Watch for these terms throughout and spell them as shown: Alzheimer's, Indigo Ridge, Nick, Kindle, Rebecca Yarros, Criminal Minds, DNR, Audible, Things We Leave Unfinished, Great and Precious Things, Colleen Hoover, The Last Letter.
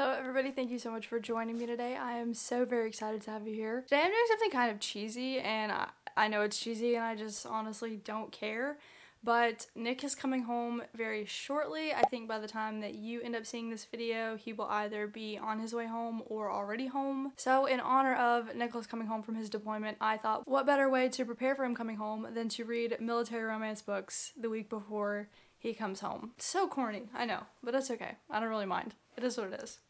Hello everybody, thank you so much for joining me today. I am so very excited to have you here. Today I'm doing something kind of cheesy, and I know it's cheesy and I just honestly don't care, but Nick is coming home very shortly. I think by the time that you end up seeing this video, he will either be on his way home or already home. So in honor of Nicholas coming home from his deployment, I thought what better way to prepare for him coming home than to read military romance books the week before he comes home. So corny, I know, but that's okay. I don't really mind. It is what it is.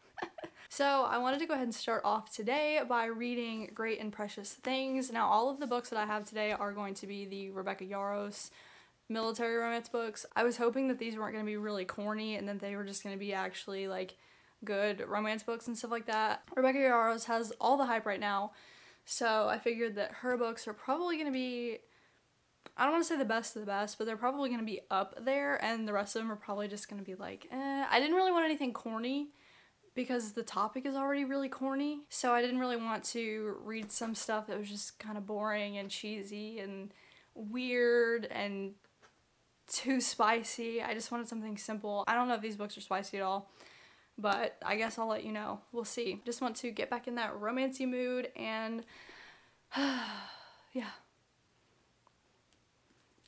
So I wanted to go ahead and start off today by reading Great and Precious Things. Now, all of the books that I have today are going to be the Rebecca Yarros military romance books. I was hoping that these weren't going to be really corny and that they were just going to be actually like good romance books and stuff like that. Rebecca Yarros has all the hype right now, so I figured that her books are probably going to be, I don't want to say the best of the best, but they're probably going to be up there, and the rest of them are probably just going to be like, eh. I didn't really want anything corny because the topic is already really corny, so I didn't really want to read some stuff that was just kind of boring and cheesy and weird and too spicy. I just wanted something simple. I don't know if these books are spicy at all, but I guess I'll let you know. We'll see. Just want to get back in that romancy mood and yeah.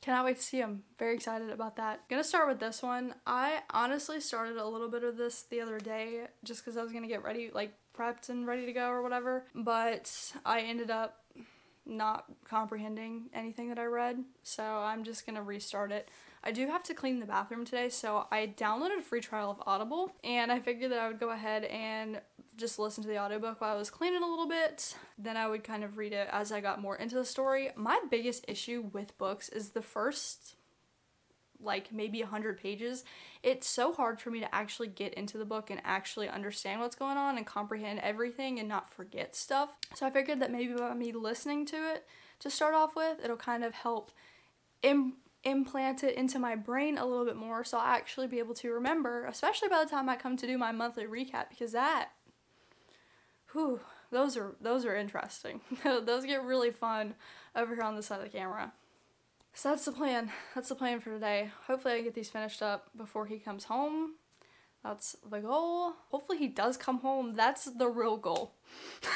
Cannot wait to see them. Very excited about that. Gonna start with this one. I honestly started a little bit of this the other day just because I was gonna get ready, like prepped and ready to go or whatever, but I ended up not comprehending anything that I read, so I'm just gonna restart it. I do have to clean the bathroom today, so I downloaded a free trial of Audible, and I figured that I would go ahead and just listen to the audiobook while I was cleaning a little bit. Then I would kind of read it as I got more into the story. My biggest issue with books is the first, like, maybe 100 pages. It's so hard for me to actually get into the book and actually understand what's going on and comprehend everything and not forget stuff. So I figured that maybe by me listening to it to start off with, it'll kind of help implant it into my brain a little bit more, so I'll actually be able to remember, especially by the time I come to do my monthly recap, because that, whew, those are interesting. Those get really fun over here on this side of the camera. So that's the plan. That's the plan for today. Hopefully I get these finished up before he comes home. That's the goal. Hopefully he does come home. That's the real goal.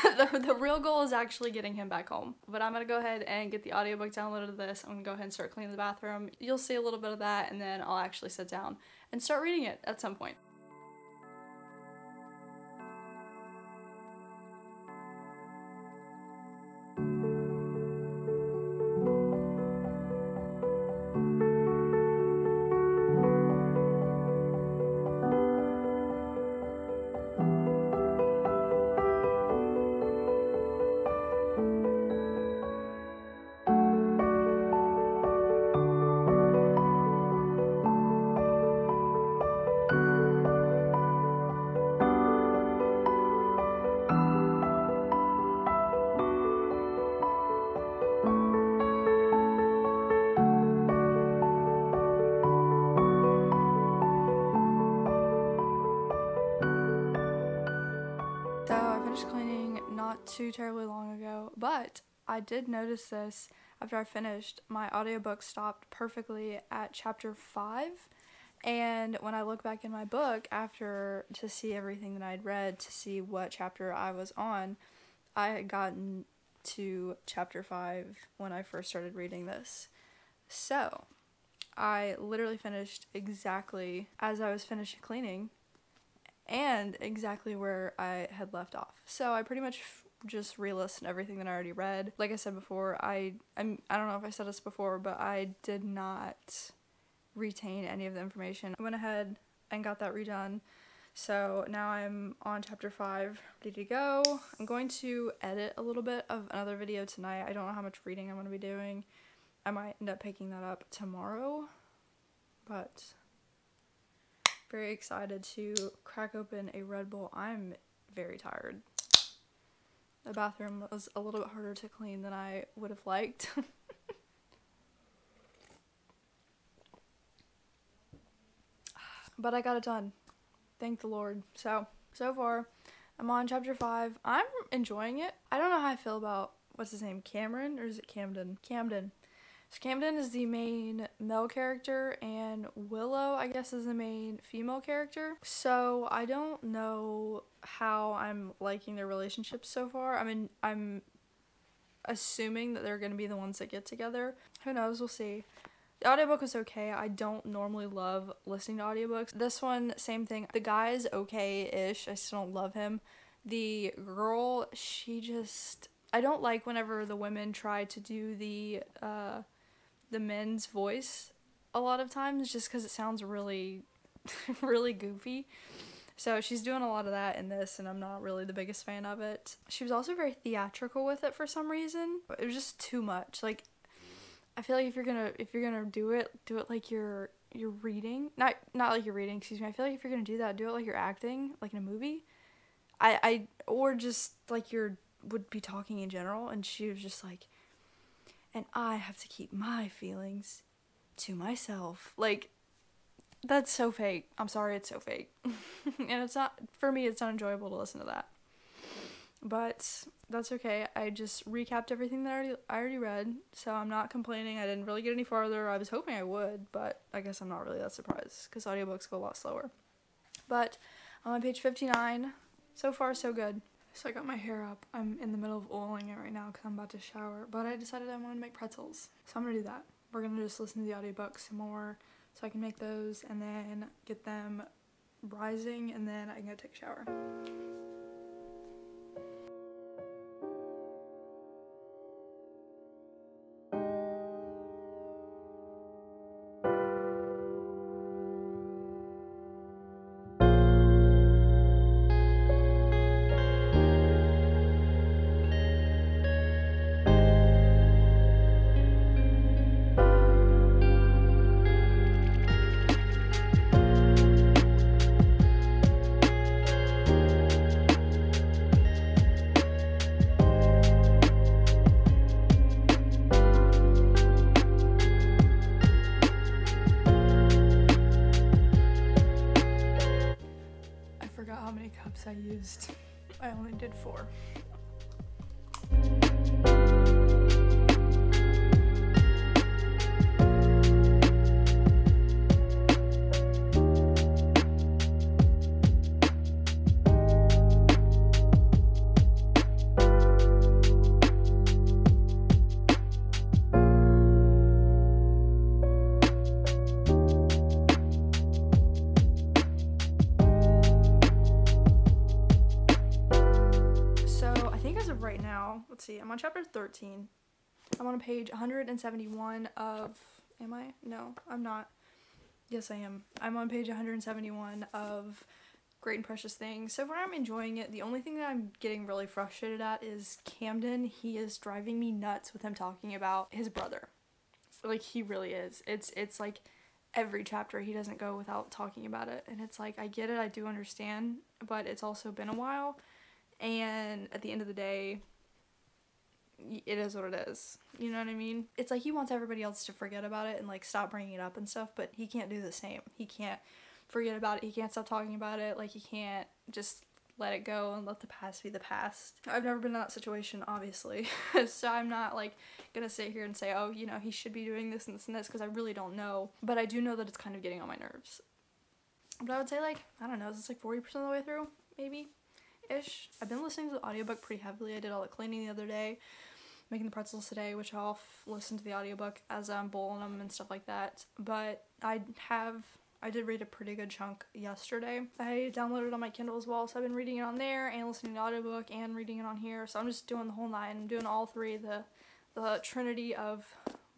The real goal is actually getting him back home. But I'm gonna go ahead and get the audiobook downloaded of this. I'm gonna go ahead and start cleaning the bathroom. You'll see a little bit of that, and then I'll actually sit down and start reading it at some point. Too terribly long ago, but I did notice this after I finished. My audiobook stopped perfectly at chapter 5, and when I look back in my book after to see everything that I'd read, to see what chapter I was on, I had gotten to chapter 5 when I first started reading this. So I literally finished exactly as I was finishing cleaning and exactly where I had left off. So I pretty much just re-listened everything that I already read. Like I said before, I don't know if I said this before, but I did not retain any of the information. I went ahead and got that redone, so now I'm on chapter 5, ready to go. I'm going to edit a little bit of another video tonight. I don't know how much reading I'm going to be doing. I might end up picking that up tomorrow, but very excited to crack open a Red Bull. I'm very tired. The bathroom was a little bit harder to clean than I would have liked. But I got it done. Thank the Lord. So far, I'm on chapter 5. I'm enjoying it. I don't know how I feel about, what's his name, Cameron? Or is it Camden? Camden. So Camden is the main male character and Willow, I guess, is the main female character. So I don't know how I'm liking their relationship so far. I mean, I'm assuming that they're going to be the ones that get together. Who knows? We'll see. The audiobook was okay. I don't normally love listening to audiobooks. This one, same thing. The guy is okay-ish. I still don't love him. The girl, she just... I don't like whenever the women try to do the men's voice a lot of times, just because it sounds really, really goofy. So she's doing a lot of that in this, and I'm not really the biggest fan of it. She was also very theatrical with it for some reason. It was just too much. Like, I feel like if you're gonna do it like you're reading, not like you're reading. Excuse me. I feel like if you're gonna do that, do it like you're acting, like in a movie. Or just like you're would be talking in general. And she was just like, and I have to keep my feelings to myself. Like, that's so fake. I'm sorry, it's so fake. And it's not, for me, it's not enjoyable to listen to that. But that's okay. I just recapped everything that I already read, so I'm not complaining. I didn't really get any farther. I was hoping I would, but I guess I'm not really that surprised because audiobooks go a lot slower. But I'm on page 59. So far, so good. So I got my hair up. I'm in the middle of oiling it right now because I'm about to shower, but I decided I wanted to make pretzels. So I'm gonna do that. We're gonna just listen to the audiobook some more so I can make those and then get them rising, and then I can go take a shower. I used. I only did 4. Let's see, I'm on chapter 13. I'm on page 171 of, am I? No, I'm not. Yes, I am. I'm on page 171 of Great and Precious Things. So far, I'm enjoying it. The only thing that I'm getting really frustrated at is Camden. He is driving me nuts with him talking about his brother. Like, he really is. It's like every chapter he doesn't go without talking about it. And it's like, I get it, I do understand, but it's also been a while. And at the end of the day, it is what it is. You know what I mean? It's like he wants everybody else to forget about it and like stop bringing it up and stuff, but he can't do the same. He can't forget about it. He can't stop talking about it. Like, he can't just let it go and let the past be the past. I've never been in that situation, obviously. So I'm not like gonna sit here and say, oh, you know, he should be doing this and this and this, because I really don't know. But I do know that it's kind of getting on my nerves. But I would say, like, I don't know, is this like 40% of the way through? Maybe? Ish. I've been listening to the audiobook pretty heavily. I did all the cleaning the other day, making the pretzels today, which I'll listen to the audiobook as I'm bowling them and stuff like that. But I did read a pretty good chunk yesterday. I downloaded it on my Kindle as well, so I've been reading it on there and listening to the audiobook and reading it on here. So I'm just doing the whole nine. I'm doing all three, the trinity of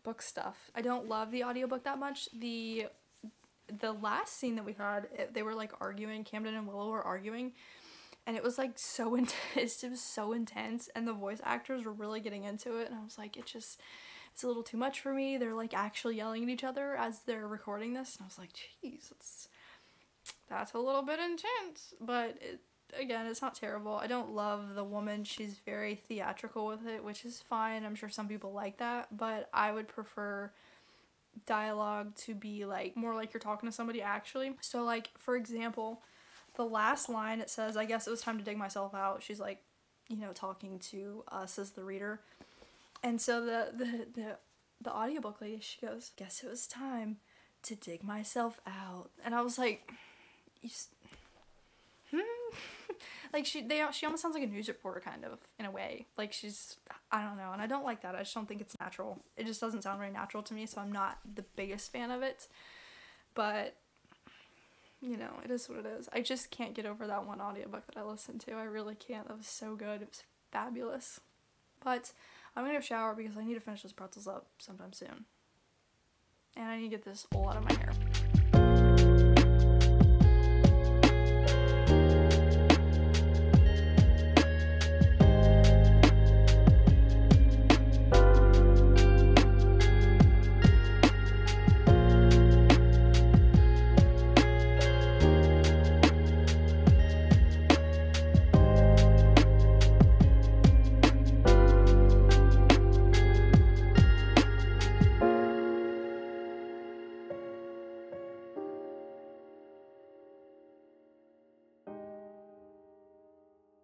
book stuff. I don't love the audiobook that much. The last scene that we had, they were like arguing. Camden and Willow were arguing. And it was like so intense, it was so intense, and the voice actors were really getting into it, and I was like, it's a little too much for me. They're like actually yelling at each other as they're recording this, and I was like, jeez, that's a little bit intense, but again, it's not terrible. I don't love the woman. She's very theatrical with it, which is fine. I'm sure some people like that, but I would prefer dialogue to be like more like you're talking to somebody actually. So like, for example, the last line, it says, I guess it was time to dig myself out. She's like, you know, talking to us as the reader. And so the the audiobook lady, she goes, "Guess it was time to dig myself out." And I was like, like she almost sounds like a news reporter kind of in a way. Like she's, I don't know, and I don't like that. I just don't think it's natural. It just doesn't sound very natural to me, so I'm not the biggest fan of it. But you know, it is what it is. I just can't get over that one audiobook that I listened to. I really can't. That was so good. It was fabulous. But I'm gonna shower because I need to finish those pretzels up sometime soon. And I need to get this all out of my hair.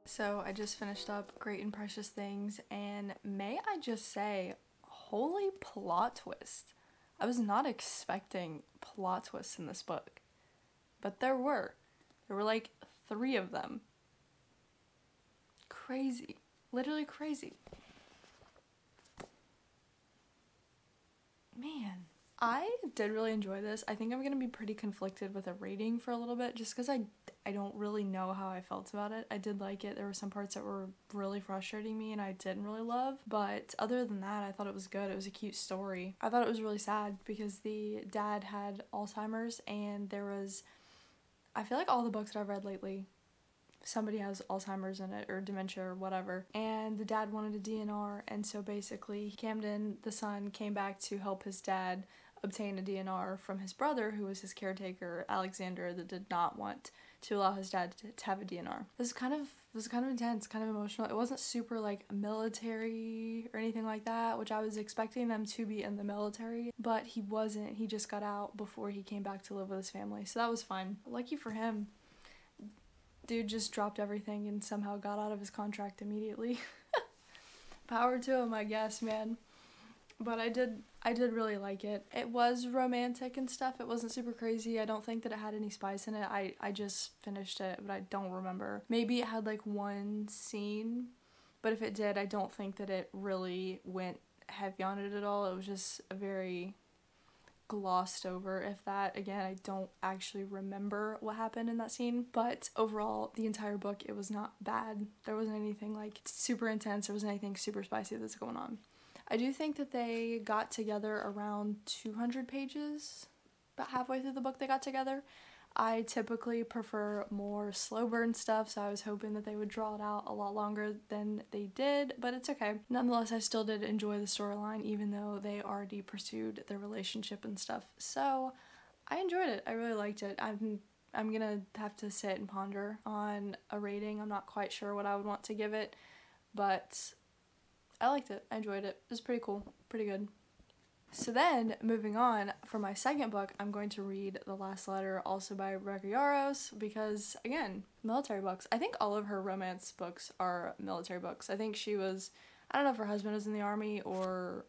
So I just finished up Great and Precious Things, and may I just say, holy plot twist. I was not expecting plot twists in this book, but there were. There were like 3 of them. Crazy. Literally crazy. Man, I did really enjoy this. I think I'm gonna be pretty conflicted with a rating for a little bit, just because I don't really know how I felt about it. I did like it. There were some parts that were really frustrating me and I didn't really love, but other than that, I thought it was good. It was a cute story. I thought it was really sad because the dad had Alzheimer's, and there was, I feel like all the books that I've read lately, somebody has Alzheimer's in it or dementia or whatever, and the dad wanted a DNR, and so basically Camden, the son, came back to help his dad obtain a DNR from his brother, who was his caretaker, Alexander, that did not want to allow his dad to have a DNR. This was kind of intense, kind of emotional. It wasn't super like military or anything like that, which I was expecting them to be in the military, but he wasn't. He just got out before he came back to live with his family, so that was fine. Lucky for him, dude just dropped everything and somehow got out of his contract immediately. Power to him, I guess, man. But I did really like it. It was romantic and stuff. It wasn't super crazy. I don't think that it had any spice in it. I just finished it, but I don't remember. Maybe it had like one scene, but if it did, I don't think that it really went heavy on it at all. It was just a very glossed over, if that. Again, I don't actually remember what happened in that scene, but overall, the entire book, it was not bad. There wasn't anything like super intense. There wasn't anything super spicy that's going on. I do think that they got together around 200 pages, about halfway through the book they got together. I typically prefer more slow burn stuff, so I was hoping that they would draw it out a lot longer than they did, but it's okay. Nonetheless, I still did enjoy the storyline, even though they already pursued their relationship and stuff. So I enjoyed it. I really liked it. I'm gonna have to sit and ponder on a rating. I'm not quite sure what I would want to give it, but I liked it. I enjoyed it. It was pretty cool. Pretty good. So then, moving on, for my second book, I'm going to read The Last Letter, also by Rebecca Yarros, because, again, military books. I think all of her romance books are military books. I think she was, I don't know if her husband was in the army or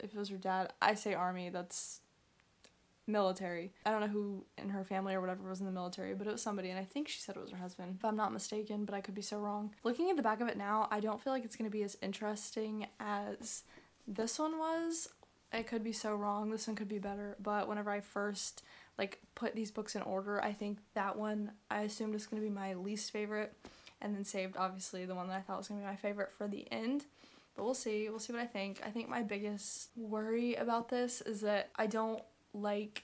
if it was her dad. I say army, that's military. I don't know who in her family or whatever was in the military, but it was somebody, and I think she said it was her husband, if I'm not mistaken, but I could be so wrong. Looking at the back of it now, I don't feel like it's going to be as interesting as this one was. I could be so wrong. This one could be better, but whenever I first like put these books in order, I think that one I assumed was going to be my least favorite, and then saved obviously the one that I thought was going to be my favorite for the end. But we'll see. We'll see what I think. I think my biggest worry about this is that I don't like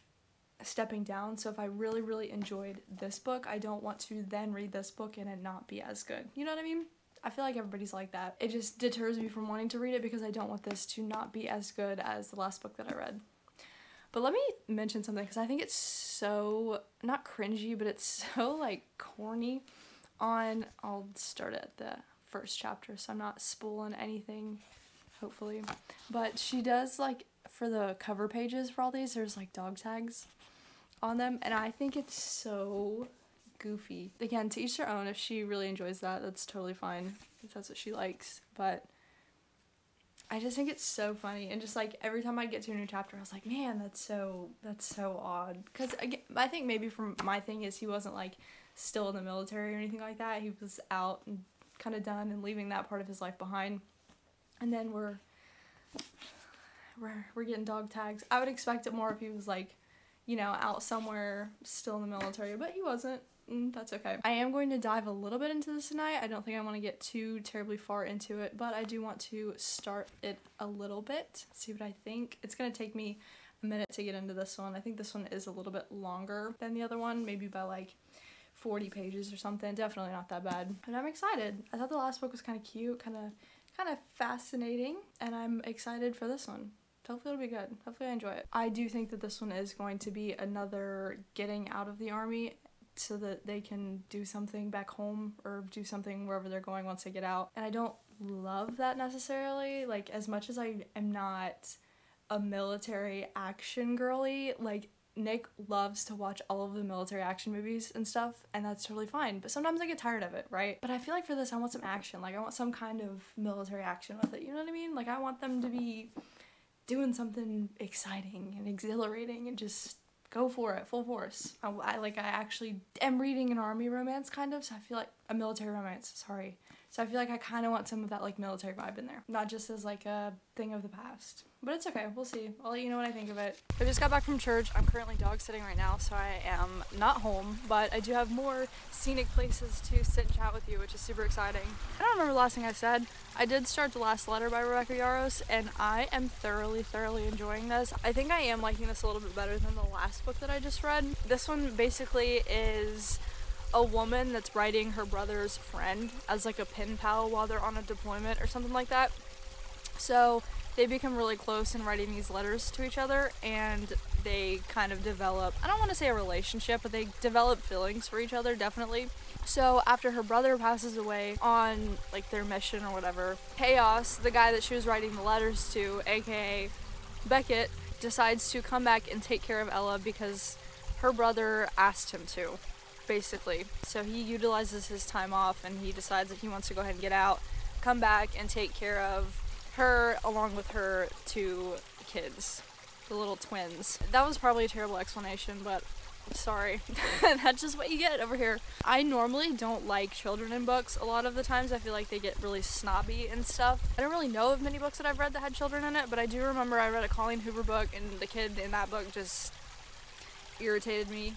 stepping down, so if I really enjoyed this book, I don't want to then read this book and it not be as good. You know what I mean? I feel like everybody's like that. It just deters me from wanting to read it because I don't want this to not be as good as the last book that I read. But let me mention something, because I think it's so, not cringy, but it's so like corny. I'll start at the first chapter, so I'm not spoiling anything, hopefully. But she does like, for the cover pages for all these, there's like dog tags on them, and I think it's so goofy. Again, to each their own. If she really enjoys that, that's totally fine, if that's what she likes, but I just think it's so funny, and just like every time I get to a new chapter I was like, man, that's so odd, because I think maybe from my thing is he wasn't like still in the military or anything like that. He was out and kind of done and leaving that part of his life behind, and then we're getting dog tags. I would expect it more if he was like, you know, out somewhere still in the military, but he wasn't. That's okay. I am going to dive a little bit into this tonight. I don't think I want to get too terribly far into it, but I do want to start it a little bit, see what I think. It's going to take me a minute to get into this one. I think this one is a little bit longer than the other one, maybe by like 40 pages or something. Definitely not that bad. And I'm excited. I thought the last book was kind of cute, kind of fascinating, and I'm excited for this one. Hopefully it'll be good. Hopefully I enjoy it. I do think that this one is going to be another getting out of the army so that they can do something back home or do something wherever they're going once they get out. And I don't love that necessarily. Like, as much as I am not a military action girly, like Nick loves to watch all of the military action movies and stuff, and that's totally fine, but sometimes I get tired of it, right? But I feel like for this I want some action. Like, I want some kind of military action with it, you know what I mean? Like, I want them to be doing something exciting and exhilarating and just go for it, full force. I actually am reading an army romance, kind of, so I feel like, a military romance, sorry. So I feel like I kind of want some of that, like, military vibe in there. Not just as, like, a thing of the past. But it's okay, we'll see. I'll let you know what I think of it. I just got back from church. I'm currently dog sitting right now, so I am not home, but I do have more scenic places to sit and chat with you, which is super exciting. I don't remember the last thing I said. I did start The Last Letter by Rebecca Yarros, and I am thoroughly, thoroughly enjoying this. I think I am liking this a little bit better than the last book that I just read. This one basically is a woman that's writing her brother's friend as like a pen pal while they're on a deployment or something like that. So they become really close in writing these letters to each other, and they kind of develop, I don't want to say a relationship, but they develop feelings for each other, definitely. So after her brother passes away on like their mission or whatever, Chaos, the guy that she was writing the letters to, aka Beckett, decides to come back and take care of Ella because her brother asked him to, basically. So he utilizes his time off and he decides that he wants to go ahead and get out, come back and take care of her along with her two kids, the little twins. That was probably a terrible explanation, but sorry. That's just what you get over here. I normally don't like children in books. A lot of the times I feel like they get really snobby and stuff. I don't really know of many books that I've read that had children in it, but I do remember I read a Colleen Hoover book and the kid in that book just irritated me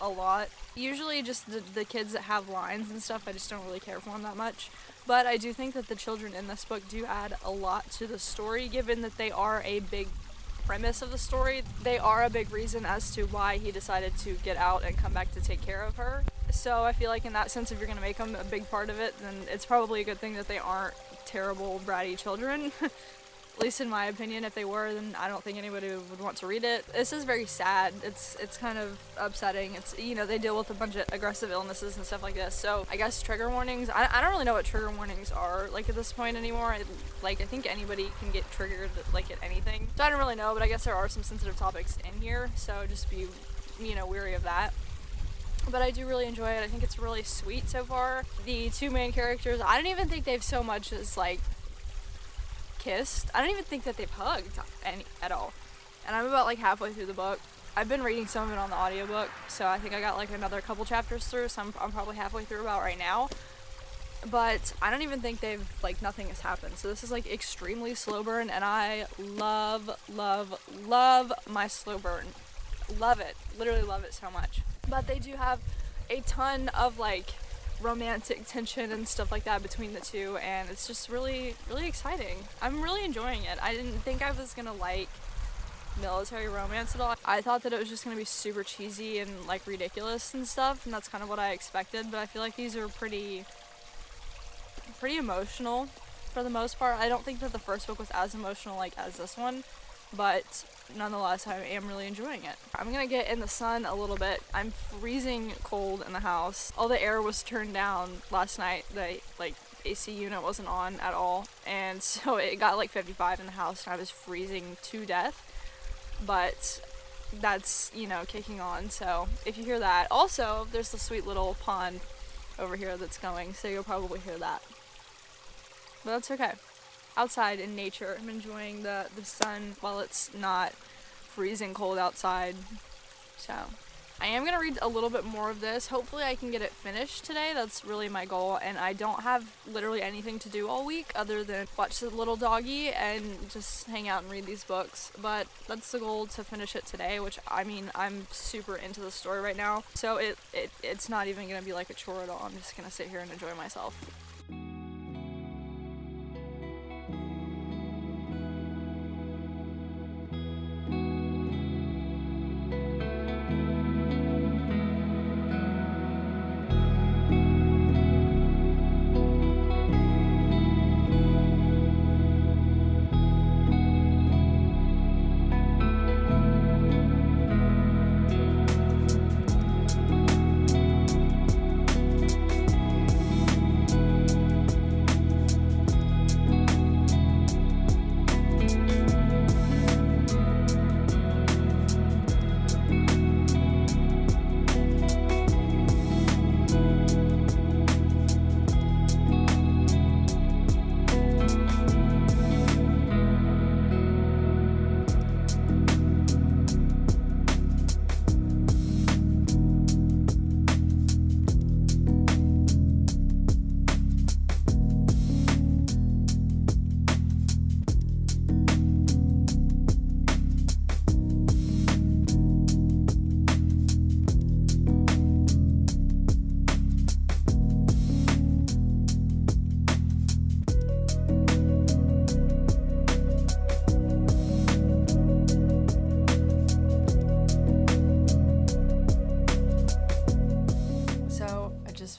a lot. Usually just the kids that have lines and stuff, I just don't really care for them that much. But I do think that the children in this book do add a lot to the story, given that they are a big premise of the story. They are a big reason as to why he decided to get out and come back to take care of her. So I feel like in that sense, if you're going to make them a big part of it, then it's probably a good thing that they aren't terrible, bratty children. At least in my opinion. If they were, then I don't think anybody would want to read it. This is very sad. It's kind of upsetting. It's, you know, they deal with a bunch of aggressive illnesses and stuff like this. So I guess trigger warnings. I don't really know what trigger warnings are like at this point anymore. I think anybody can get triggered like at anything. So I don't really know, but I guess there are some sensitive topics in here. So just be, you know, wary of that. But I do really enjoy it. I think it's really sweet so far. The two main characters, I don't even think they've so much as like kissed. I don't even think that they've hugged any at all, and I'm about like halfway through the book. I've been reading some of it on the audiobook, so I think I got like another couple chapters through, so I'm probably halfway through about right now, but I don't even think they've like, nothing has happened. So this is like extremely slow burn, and I love my slow burn. Love it, literally love it so much. But they do have a ton of like romantic tension and stuff like that between the two, and it's just really, really exciting. I'm really enjoying it. I didn't think I was gonna like military romance at all. I thought that it was just gonna be super cheesy and like ridiculous and stuff, and that's kind of what I expected, but I feel like these are pretty emotional for the most part. I don't think that the first book was as emotional like as this one, but nonetheless I am really enjoying it. I'm gonna get in the sun a little bit. I'm freezing cold in the house. All the air was turned down last night. The like AC unit wasn't on at all, and so it got like 55 in the house and I was freezing to death, but that's, you know, kicking on. So if you hear that, also there's the sweet little pond over here that's going, so you'll probably hear that, but that's okay. outside in nature. I'm enjoying the sun while it's not freezing cold outside. So I am going to read a little bit more of this. Hopefully I can get it finished today. That's really my goal. And I don't have literally anything to do all week other than watch the little doggy and just hang out and read these books. But that's the goal, to finish it today, which, I mean, I'm super into the story right now. So it's not even going to be like a chore at all. I'm just going to sit here and enjoy myself.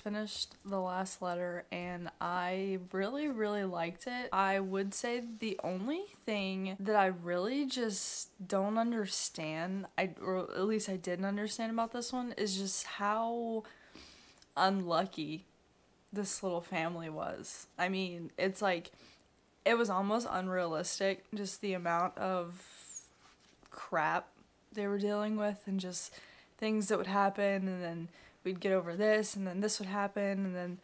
Finished The Last Letter and I really liked it. I would say the only thing that I really just don't understand, or at least I didn't understand about this one, is just how unlucky this little family was. I mean, it's like, it was almost unrealistic, just the amount of crap they were dealing with and just things that would happen, and then we'd get over this, and then this would happen, and then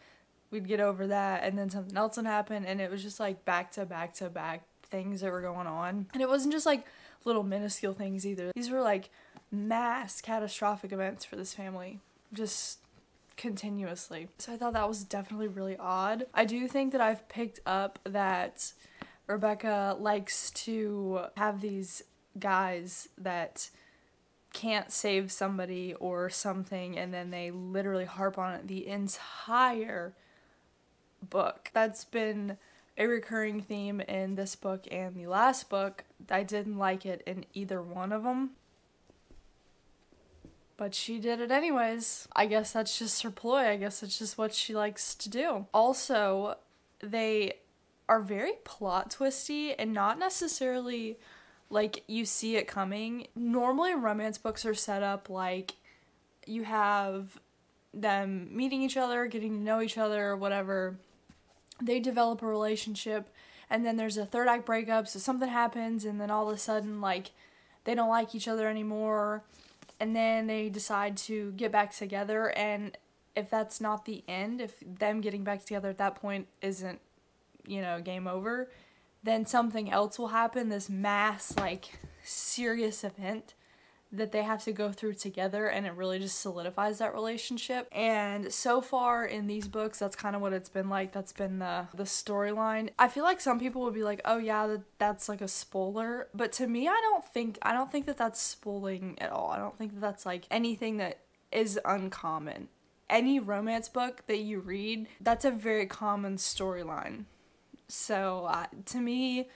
we'd get over that, and then something else would happen, and it was just like back to back to back things that were going on. And it wasn't just like little minuscule things either. These were like mass catastrophic events for this family, just continuously. So I thought that was definitely really odd. I do think that I've picked up that Rebecca likes to have these guys that can't save somebody or something, and then they literally harp on it the entire book. That's been a recurring theme in this book and the last book. I didn't like it in either one of them, but she did it anyways. I guess that's just her ploy. I guess it's just what she likes to do. Also, they are very plot twisty and not necessarily like you see it coming. Normally romance books are set up like you have them meeting each other, getting to know each other or whatever. They develop a relationship, and then there's a third act breakup, so something happens, and then all of a sudden like they don't like each other anymore, and then they decide to get back together. And if that's not the end, if them getting back together at that point isn't, you know, game over, then something else will happen, this mass, like, serious event that they have to go through together, and it really just solidifies that relationship. And so far in these books, that's kind of what it's been like. That's been the storyline. I feel like some people would be like, oh yeah, that's like a spoiler, but to me, I don't think that that's spoiling at all. I don't think that that's like anything that is uncommon. Any romance book that you read, that's a very common storyline. So to me,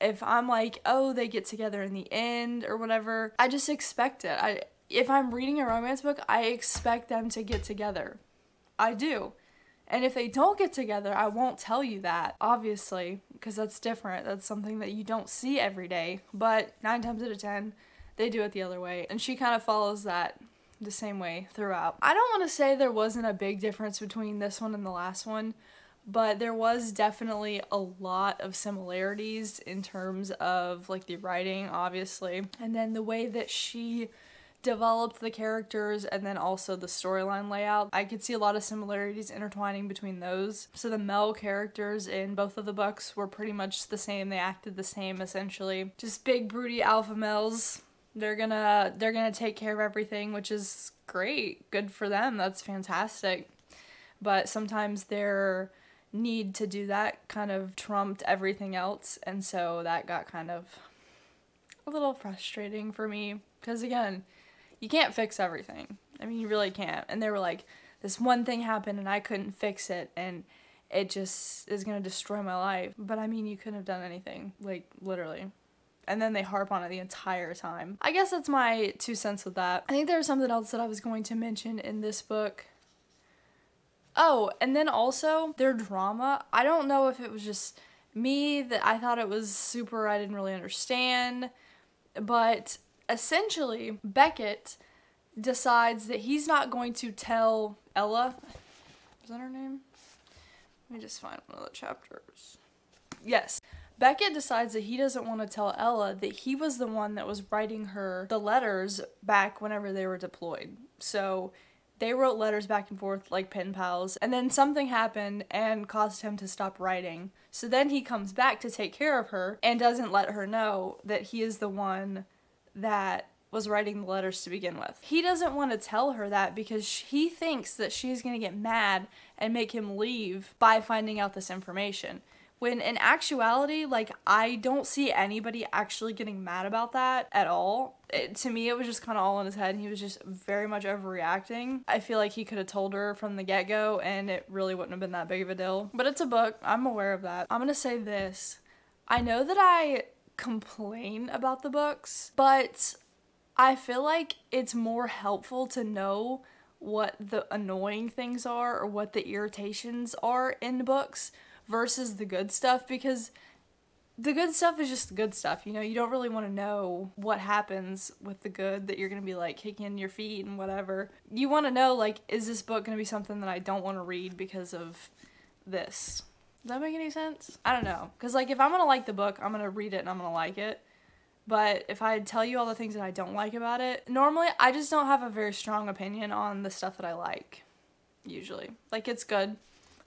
if I'm like, oh, they get together in the end or whatever, I just expect it. If I'm reading a romance book, I expect them to get together. I do. And if they don't get together, I won't tell you that, obviously, because that's different. That's something that you don't see every day. But 9 times out of 10, they do it the other way. And she kind of follows that the same way throughout. I don't want to say there wasn't a big difference between this one and the last one, but there was definitely a lot of similarities in terms of like the writing, obviously, and then the way that she developed the characters and then also the storyline layout. I could see a lot of similarities intertwining between those. So the male characters in both of the books were pretty much the same. They acted the same essentially. Just big broody alpha males. They're gonna take care of everything, which is great. Good for them. That's fantastic. But sometimes their need to do that kind of trumped everything else, and so that got kind of a little frustrating for me because again, you can't fix everything. I mean, you really can't. And they were like, this one thing happened and I couldn't fix it and it just is gonna destroy my life. But I mean, you couldn't have done anything, like literally. And then they harp on it the entire time. I guess that's my 2 cents with that. I think there was something else that I was going to mention in this book. Oh, and then also their drama. I don't know if it was just me that I thought it was super, I didn't really understand, but essentially Beckett decides that he's not going to tell Ella. Is that her name? Let me just find one of the chapters. Yes. Beckett decides that he doesn't want to tell Ella that he was the one that was writing her the letters back whenever they were deployed. So they wrote letters back and forth like pen pals, and then something happened and caused him to stop writing. So then he comes back to take care of her and doesn't let her know that he is the one that was writing the letters to begin with. He doesn't want to tell her that because he thinks that she's going to get mad and make him leave by finding out this information. When in actuality, like, I don't see anybody actually getting mad about that at all. To me, it was just kind of all in his head. He was just very much overreacting. I feel like he could have told her from the get-go and it really wouldn't have been that big of a deal. But it's a book. I'm aware of that. I'm gonna say this. I know that I complain about the books, but I feel like it's more helpful to know what the annoying things are or what the irritations are in books versus the good stuff, because the good stuff is just the good stuff, you know? You don't really want to know what happens with the good that you're going to be, like, kicking your feet and whatever. You want to know, like, is this book going to be something that I don't want to read because of this? Does that make any sense? I don't know. Because, like, if I'm going to like the book, I'm going to read it and I'm going to like it. But if I tell you all the things that I don't like about it, normally I just don't have a very strong opinion on the stuff that I like, usually. Like, it's good.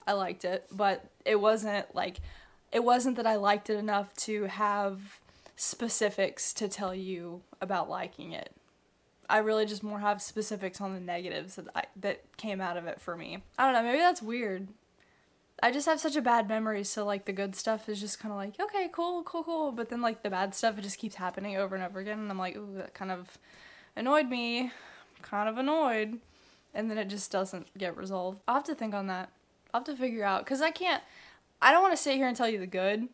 I liked it, but it wasn't that I liked it enough to have specifics to tell you about liking it. I really just more have specifics on the negatives that came out of it for me. I don't know, maybe that's weird. I just have such a bad memory, so like the good stuff is just kind of like, okay, cool, but then like the bad stuff, it just keeps happening over and over again, and I'm like, ooh, that kind of annoyed me. I'm kind of annoyed. And then it just doesn't get resolved. I'll have to think on that. I'll have to figure out, because I don't want to sit here and tell you the good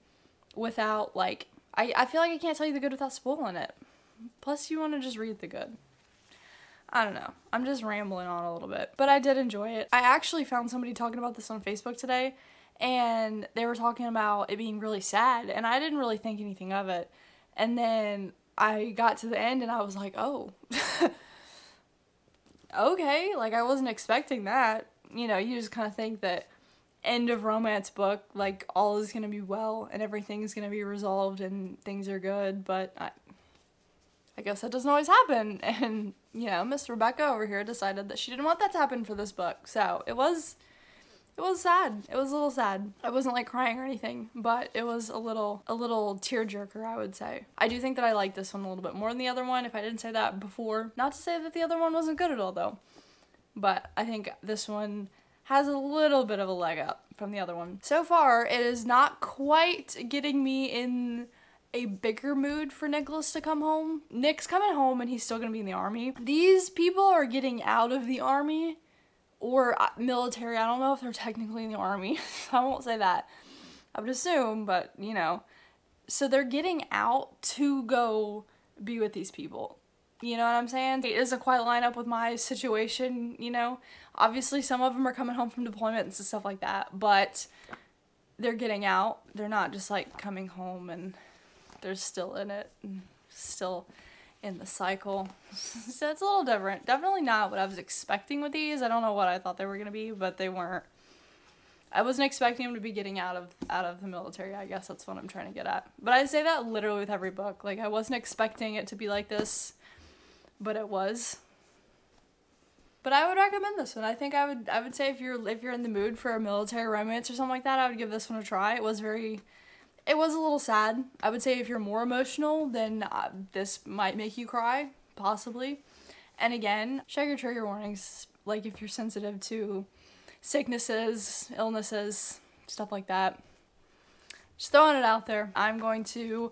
without, like, I feel like I can't tell you the good without spoiling it. Plus, you want to just read the good. I don't know. I'm just rambling on a little bit, but I did enjoy it. I actually found somebody talking about this on Facebook today, and they were talking about it being really sad, and I didn't really think anything of it. And then I got to the end, and I was like, oh, okay, like, I wasn't expecting that. You know, you just kind of think that end of romance book, like, all is going to be well and everything's going to be resolved and things are good, but I guess that doesn't always happen. And, you know, Miss Rebecca over here decided that she didn't want that to happen for this book. So it was sad. It was a little sad. I wasn't like crying or anything, but it was a little tearjerker, I would say. I do think that I like this one a little bit more than the other one, if I didn't say that before. Not to say that the other one wasn't good at all, though. But I think this one has a little bit of a leg up from the other one. So far, it is not quite getting me in a bigger mood for Nicholas to come home. Nick's coming home and he's still gonna be in the army. These people are getting out of the army or military. I don't know if they're technically in the army. I won't say that. I would assume, but you know. So they're getting out to go be with these people. You know what I'm saying? It doesn't quite line up with my situation, you know? Obviously, some of them are coming home from deployments and stuff like that, but they're getting out. They're not just, like, coming home and they're still in it, and still in the cycle. So it's a little different. Definitely not what I was expecting with these. I don't know what I thought they were going to be, but they weren't. I wasn't expecting them to be getting out of the military. I guess that's what I'm trying to get at. But I say that literally with every book. Like, I wasn't expecting it to be like this. but it was. But I would recommend this one. I think I would say if you're in the mood for a military romance or something like that, I would give this one a try. It was a little sad. I would say if you're more emotional, then this might make you cry, possibly. And again, check your trigger warnings, like if you're sensitive to sicknesses, illnesses, stuff like that. Just throwing it out there. I'm going to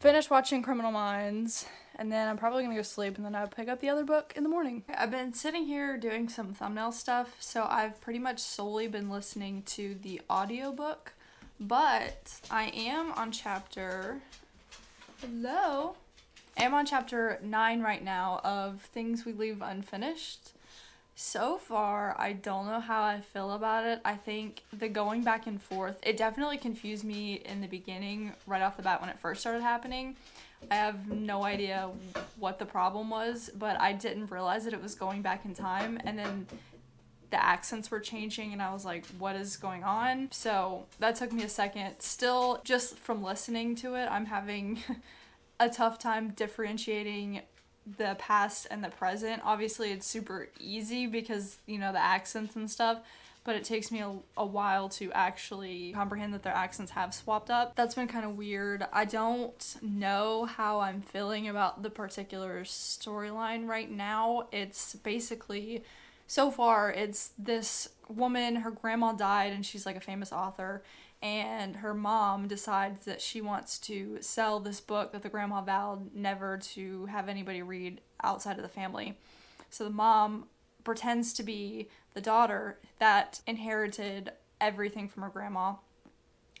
finish watching Criminal Minds, and then I'm probably gonna go sleep, and then I'll pick up the other book in the morning. I've been sitting here doing some thumbnail stuff, so I've pretty much solely been listening to the audiobook, but I am on chapter... Hello? I am on chapter 9 right now of Things We Leave Unfinished. So far, I don't know how I feel about it. I think the going back and forth, it definitely confused me in the beginning, right off the bat when it first started happening. I have no idea what the problem was, but I didn't realize that it was going back in time, and then the accents were changing, and I was like, what is going on? So that took me a second. Still, just from listening to it, I'm having a tough time differentiating the past and the present. Obviously it's super easy because, you know, the accents and stuff, but it takes me a while to actually comprehend that their accents have swapped up. That's been kind of weird. I don't know how I'm feeling about the particular storyline right now. It's basically, so far, it's this woman, her grandma died and she's like a famous author, and her mom decides that she wants to sell this book that the grandma vowed never to have anybody read outside of the family. So the mom pretends to be the daughter that inherited everything from her grandma,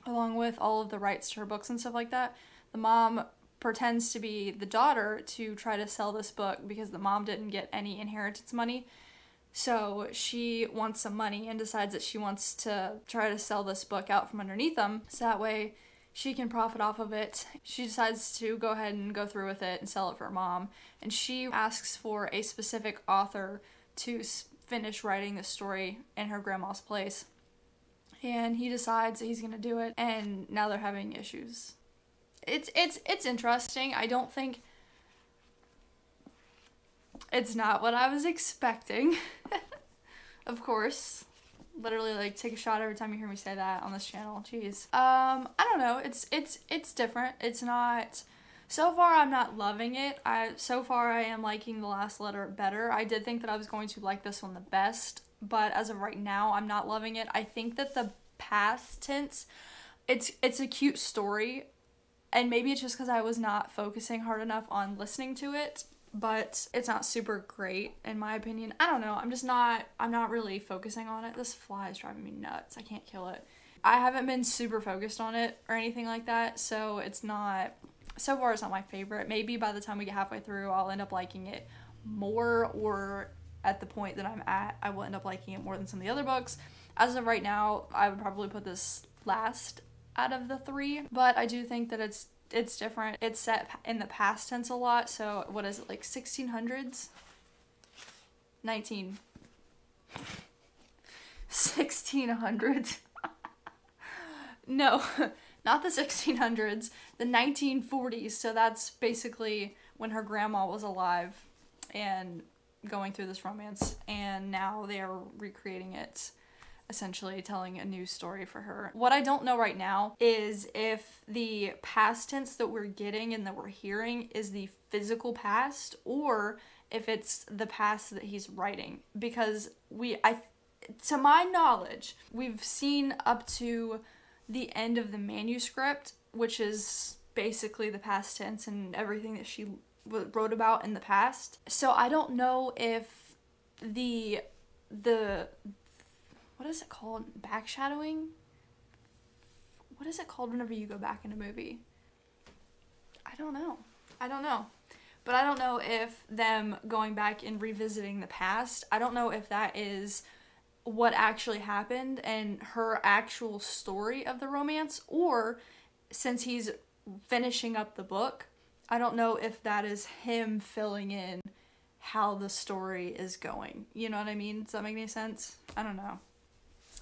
along with all of the rights to her books and stuff like that. The mom pretends to be the daughter to try to sell this book because the mom didn't get any inheritance money. So she wants some money and decides that she wants to try to sell this book out from underneath them so that way she can profit off of it. She decides to go ahead and go through with it and sell it for her mom. And she asks for a specific author to finish writing the story in her grandma's place. And he decides that he's gonna do it, and now they're having issues. It's interesting. I don't think... It's not what I was expecting, of course. Literally, like, take a shot every time you hear me say that on this channel. Jeez. I don't know. It's different. It's not. So far, I'm not loving it. So far I am liking The Last Letter better. I did think that I was going to like this one the best, but as of right now, I'm not loving it. I think that the past tense, it's a cute story, and maybe it's just because I was not focusing hard enough on listening to it. But it's not super great in my opinion. I don't know, I'm not really focusing on it. This fly is driving me nuts, I can't kill it. I haven't been super focused on it or anything like that, so so far it's not my favorite. Maybe by the time we get halfway through, I'll end up liking it more, or at the point that I'm at, I will end up liking it more than some of the other books. As of right now, I would probably put this last out of the three, but I do think that it's different. It's set in the past tense a lot, so what is it, like 1600s? 1600s. No, not the 1600s, the 1940s, so that's basically when her grandma was alive and going through this romance, and now they are recreating it, essentially telling a new story for her. What I don't know right now is if the past tense that we're getting and that we're hearing is the physical past, or if it's the past that he's writing, because to my knowledge, we've seen up to the end of the manuscript, which is basically the past tense and everything that she wrote about in the past. So I don't know if the what is it called? Backshadowing? What is it called whenever you go back in a movie? I don't know. But I don't know if them going back and revisiting the past, I don't know if that is what actually happened and her actual story of the romance, or since he's finishing up the book, I don't know if that is him filling in how the story is going. You know what I mean? Does that make any sense? I don't know.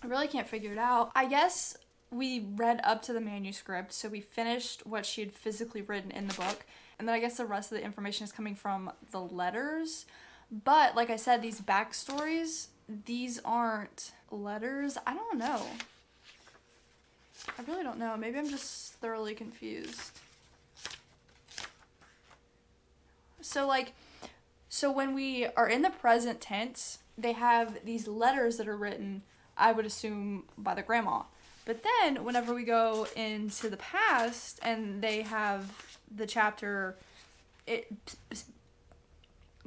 I really can't figure it out. I guess we read up to the manuscript, so we finished what she had physically written in the book, And then I guess the rest of the information is coming from the letters. But like I said, these backstories, these aren't letters. I don't know. I really don't know. Maybe I'm just thoroughly confused. So like, so when we are in the present tense, they have these letters that are written, I would assume, by the grandma. But then whenever we go into the past and they have the chapter, they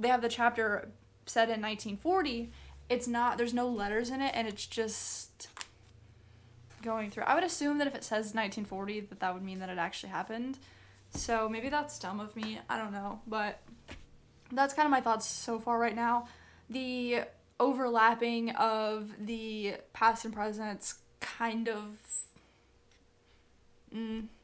have the chapter set in 1940, it's not, there's no letters in it, and it's just going through. I would assume that if it says 1940, that that would mean that it actually happened. So maybe that's dumb of me, I don't know, but that's kind of my thoughts so far right now. The overlapping of the past and present's kind of,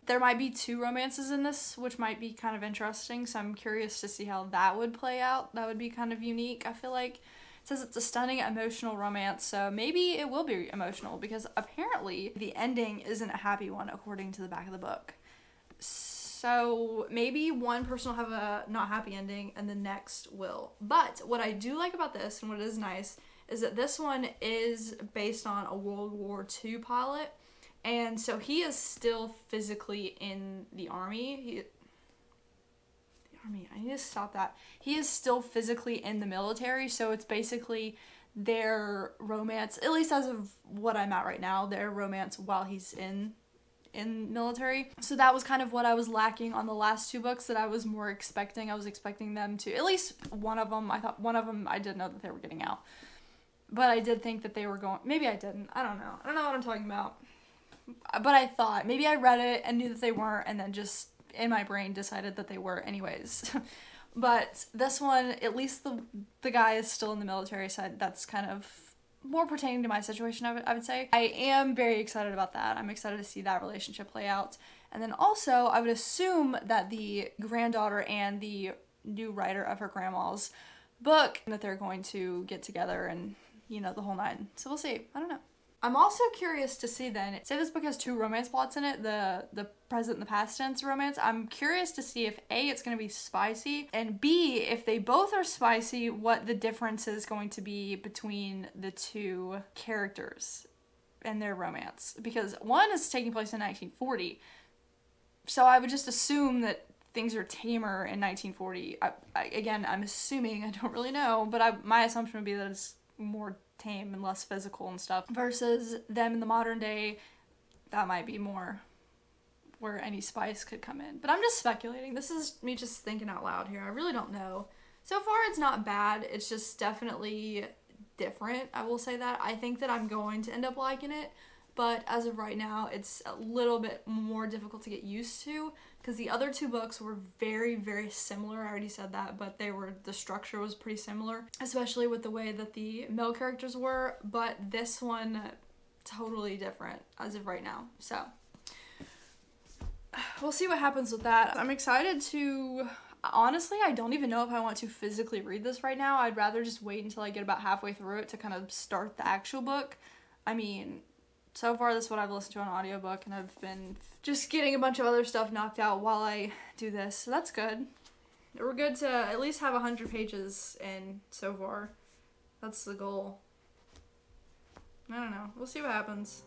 there might be two romances in this, which might be kind of interesting, so I'm curious to see how that would play out. That would be kind of unique, I feel like. It says it's a stunning emotional romance, so maybe it will be emotional, because apparently the ending isn't a happy one according to the back of the book. So maybe one person will have a not happy ending and the next will. But what I do like about this, and what is nice, is that this one is based on a World War II pilot, and so he is still physically in the army. He is still physically in the military, so it's basically their romance, at least as of what I'm at right now, their romance while he's in military. So that was kind of what I was lacking on the last two books, that I was more expecting. I was expecting them to, at least one of them, I thought one of them, I didn't know that they were getting out. But I did think that they were going, maybe I didn't, I don't know. I don't know what I'm talking about. But I thought, maybe I read it and knew that they weren't, and then just in my brain decided that they were anyways. But this one, at least the guy is still in the military, so that's kind of more pertaining to my situation, I would say. I am very excited about that. I'm excited to see that relationship play out. And then also, I would assume that the granddaughter and the new writer of her grandma's book, that they're going to get together and, you know, the whole nine. So we'll see. I don't know. I'm also curious to see then, say this book has two romance plots in it, the present and the past tense romance. I'm curious to see if A, it's going to be spicy, and B, if they both are spicy, what the difference is going to be between the two characters and their romance. Because one is taking place in 1940, so I would just assume that things are tamer in 1940. Again, I'm assuming, I don't really know, but my assumption would be that it's more tame and less physical and stuff, versus them in the modern day, that might be more where any spice could come in. But I'm just speculating. This is me just thinking out loud here. I really don't know. So far it's not bad. It's just definitely different. I will say that. I think that I'm going to end up liking it, but as of right now, it's a little bit more difficult to get used to, because the other two books were very, very similar. I already said that, but they were, the structure was pretty similar, especially with the way that the male characters were, but this one, totally different as of right now. So we'll see what happens with that. I'm excited to, honestly, I don't even know if I want to physically read this right now. I'd rather just wait until I get about halfway through it to kind of start the actual book. I mean, so far, this is what I've listened to on audiobook, and I've been just getting a bunch of other stuff knocked out while I do this, so that's good. We're good to at least have 100 pages in so far. That's the goal. I don't know. We'll see what happens.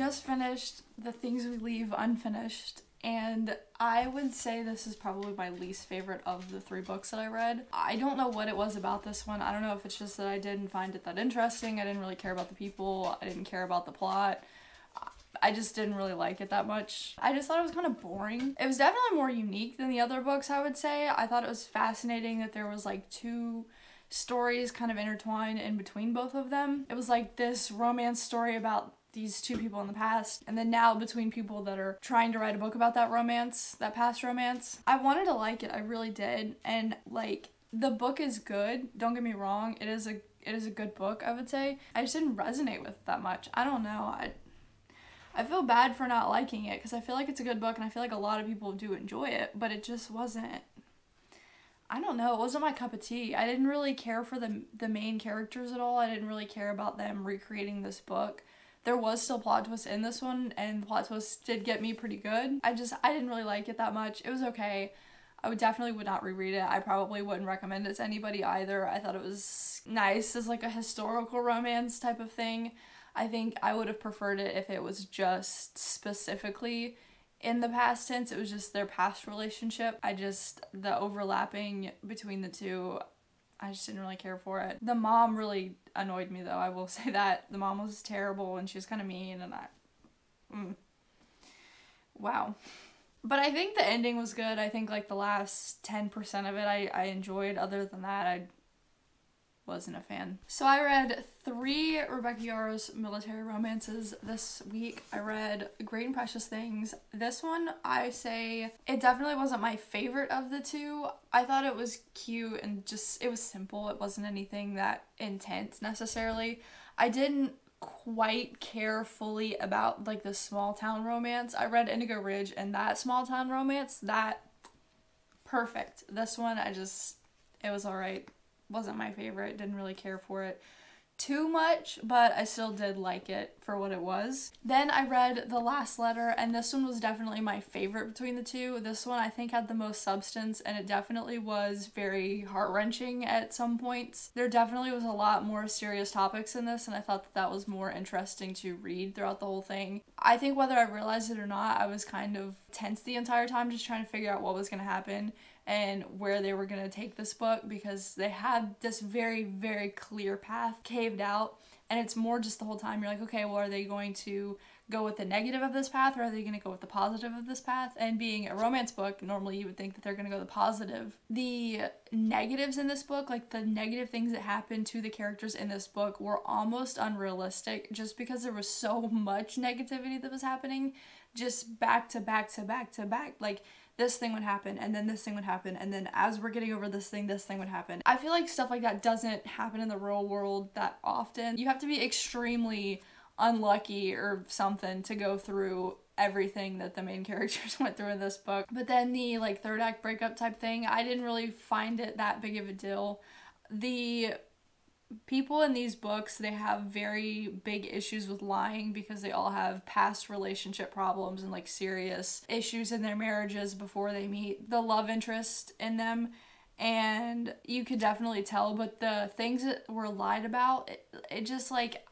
just finished The Things We Leave Unfinished, and I would say this is probably my least favorite of the three books that I read. I don't know what it was about this one. I don't know if it's just that I didn't find it that interesting. I didn't really care about the people. I didn't care about the plot. I just didn't really like it that much. I just thought it was kind of boring. It was definitely more unique than the other books, I would say. I thought it was fascinating that there was like two stories kind of intertwined in between both of them. It was like this romance story about these two people in the past, and then now between people that are trying to write a book about that romance, that past romance. I wanted to like it, I really did, and like the book is good, don't get me wrong, it is a good book, I would say. I just didn't resonate with it that much. I don't know, I feel bad for not liking it because I feel like it's a good book and I feel like a lot of people do enjoy it, but it just wasn't, I don't know, it wasn't my cup of tea. I didn't really care for the main characters at all. I didn't really care about them recreating this book. There was still plot twists in this one, and the plot twists did get me pretty good. I didn't really like it that much. It was okay. I would not reread it. I probably wouldn't recommend it to anybody either. I thought it was nice as like a historical romance type of thing. I think I would have preferred it if it was just specifically in the past tense. It was just their past relationship. The overlapping between the two, I just didn't really care for it. The mom really annoyed me though, I will say that. The mom was terrible and she was kind of mean and wow. But I think the ending was good. I think like the last 10% of it I enjoyed. Other than that, I wasn't a fan. So I read three Rebecca Yarros military romances this week. I read Great and Precious Things. This one, I say it definitely wasn't my favorite of the two. I thought it was cute and just, it was simple. It wasn't anything that intense necessarily. I didn't quite care fully about like the small town romance. I read Indigo Ridge and that small town romance, that perfect. This one, it was all right. Wasn't my favorite, didn't really care for it too much, but I still did like it for what it was. Then I read The Last Letter, and this one was definitely my favorite between the two. This one I think had the most substance, and it definitely was very heart-wrenching at some points. There definitely was a lot more serious topics in this, and I thought that that was more interesting to read throughout the whole thing. I think whether I realized it or not, I was kind of tense the entire time just trying to figure out what was going to happen and where they were going to take this book, because they had this very, very clear path caved out, and it's more just the whole time you're like, okay, well, are they going to go with the negative of this path, or are they going to go with the positive of this path? And being a romance book, normally you would think that they're going to go the positive. The negatives in this book, like the negative things that happened to the characters in this book, were almost unrealistic just because there was so much negativity that was happening just back to back to back to back. Like, this thing would happen, and then this thing would happen, and then as we're getting over this thing would happen. I feel like stuff like that doesn't happen in the real world that often. You have to be extremely unlucky or something to go through everything that the main characters went through in this book. But then the like third act breakup type thing, I didn't really find it that big of a deal. The people in these books, they have very big issues with lying because they all have past relationship problems and like serious issues in their marriages before they meet the love interest in them, and you could definitely tell. But the things that were lied about, it just like,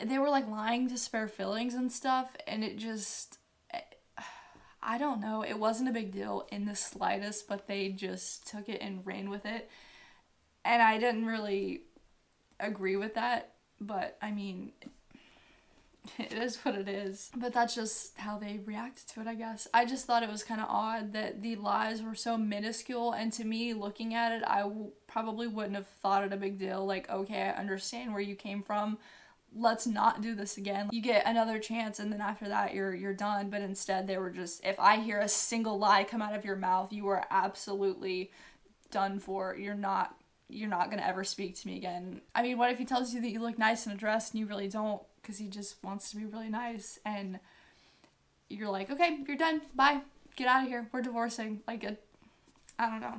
they were like lying to spare feelings and stuff, and it just, I don't know, it wasn't a big deal in the slightest, but they just took it and ran with it. And I didn't really agree with that, but I mean, it is what it is. But that's just how they reacted to it, I guess. I just thought it was kind of odd that the lies were so minuscule, and to me, looking at it, I probably wouldn't have thought it a big deal. Like, okay, I understand where you came from. Let's not do this again. You get another chance, and then after that, you're done. But instead, they were just, if I hear a single lie come out of your mouth, you are absolutely done for. You're not gonna ever speak to me again. I mean, what if he tells you that you look nice in a dress and you really don't because he just wants to be really nice, and you're like, okay, you're done, bye, get out of here, we're divorcing. Like, I don't know.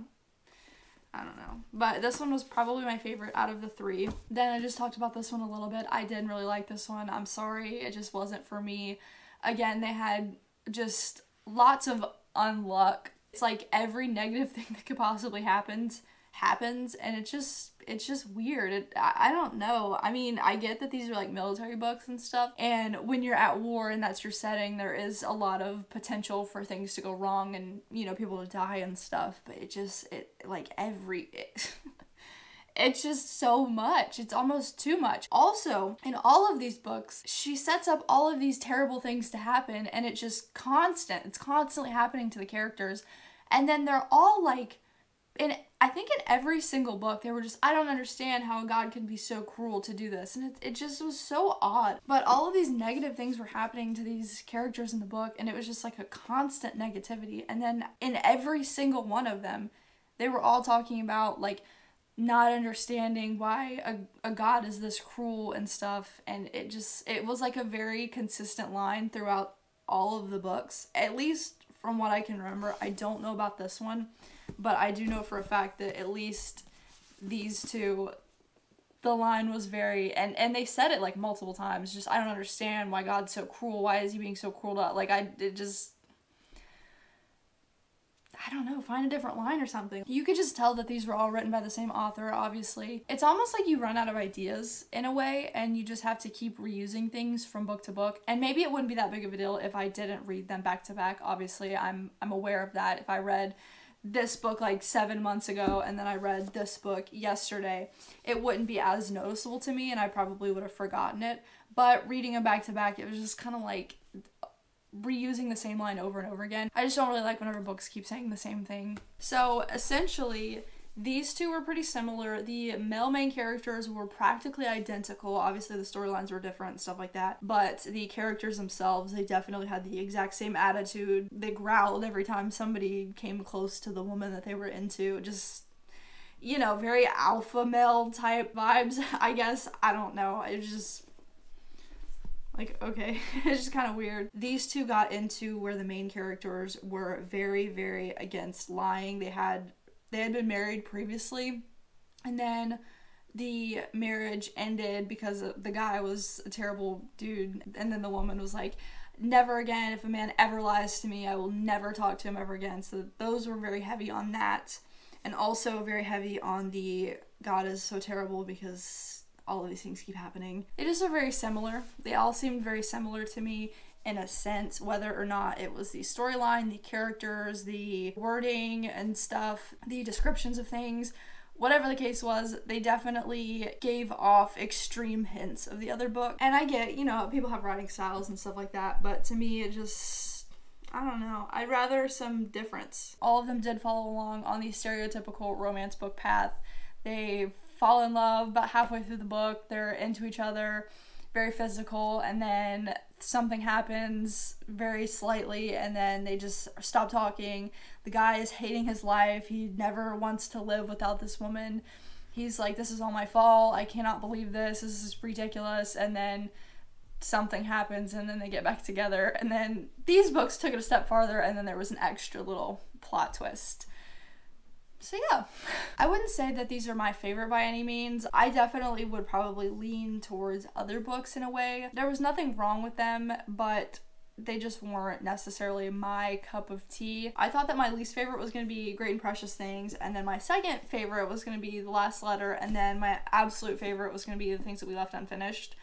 But this one was probably my favorite out of the three. Then I just talked about this one a little bit. I didn't really like this one. I'm sorry, it just wasn't for me. Again, they had just lots of unluck. It's like every negative thing that could possibly happen happens, and it's just weird. I don't know. I mean, I get that these are like military books and stuff, and when you're at war and that's your setting, there is a lot of potential for things to go wrong and, you know, people to die and stuff, but it's just so much. It's almost too much. Also, in all of these books, she sets up all of these terrible things to happen, and it's just constant. It's constantly happening to the characters. And then they're all like, I think in every single book, they were just, I don't understand how God can be so cruel to do this. And it just was so odd. But all of these negative things were happening to these characters in the book, and it was just like a constant negativity. And then in every single one of them, they were all talking about like, not understanding why a God is this cruel and stuff, and it was like a very consistent line throughout all of the books, at least from what I can remember. I don't know about this one, but I do know for a fact that at least these two, the line was very, and they said it like multiple times, just, I don't understand why God's so cruel, why is he being so cruel to us? Like, I don't know, find a different line or something. You could just tell that these were all written by the same author, obviously. It's almost like you run out of ideas in a way, and you just have to keep reusing things from book to book. And maybe it wouldn't be that big of a deal if I didn't read them back to back. Obviously, I'm aware of that. If I read this book like 7 months ago and then I read this book yesterday, it wouldn't be as noticeable to me and I probably would have forgotten it. But reading them back to back, it was just kind of like reusing the same line over and over again. I just don't really like whenever books keep saying the same thing. So essentially, these two were pretty similar. The male main characters were practically identical. Obviously the storylines were different and stuff like that, but the characters themselves, they definitely had the exact same attitude. They growled every time somebody came close to the woman that they were into. Just, you know, very alpha male type vibes, I guess. I don't know. It was just like, okay, it's just kind of weird. These two got into where the main characters were very, very against lying. They had been married previously, and then the marriage ended because the guy was a terrible dude, and then the woman was like, never again, if a man ever lies to me, I will never talk to him ever again. So those were very heavy on that, and also very heavy on the God is so terrible because all of these things keep happening. They just are very similar. They all seemed very similar to me in a sense, whether or not it was the storyline, the characters, the wording and stuff, the descriptions of things. Whatever the case was, they definitely gave off extreme hints of the other book. And I get, you know, people have writing styles and stuff like that, but to me it just, I don't know. I'd rather some difference. All of them did follow along on the stereotypical romance book path. They fall in love about halfway through the book, they're into each other, very physical, and then something happens very slightly and then they just stop talking. The guy is hating his life, he never wants to live without this woman. He's like, this is all my fault, I cannot believe this, this is ridiculous, and then something happens and then they get back together. And then these books took it a step farther and then there was an extra little plot twist. So yeah, I wouldn't say that these are my favorite by any means. I definitely would probably lean towards other books in a way. There was nothing wrong with them, but they just weren't necessarily my cup of tea. I thought that my least favorite was going to be Great and Precious Things, and then my second favorite was going to be The Last Letter, and then my absolute favorite was going to be The Things That We Left Unfinished.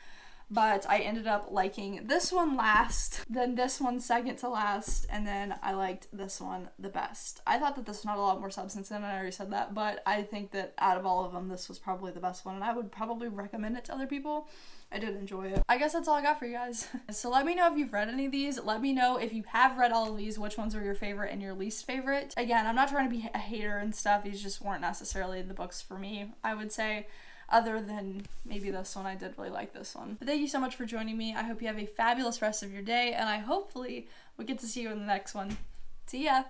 But I ended up liking this one last, then this one second to last, and then I liked this one the best. I thought that this had a lot more substance in it, I already said that, but I think that out of all of them, this was probably the best one, and I would probably recommend it to other people. I did enjoy it. I guess that's all I got for you guys. So let me know if you've read any of these. Let me know if you have read all of these, which ones were your favorite and your least favorite. Again, I'm not trying to be a hater and stuff. These just weren't necessarily the books for me, I would say. Other than maybe this one, I did really like this one. But thank you so much for joining me. I hope you have a fabulous rest of your day, and I hopefully will get to see you in the next one. See ya!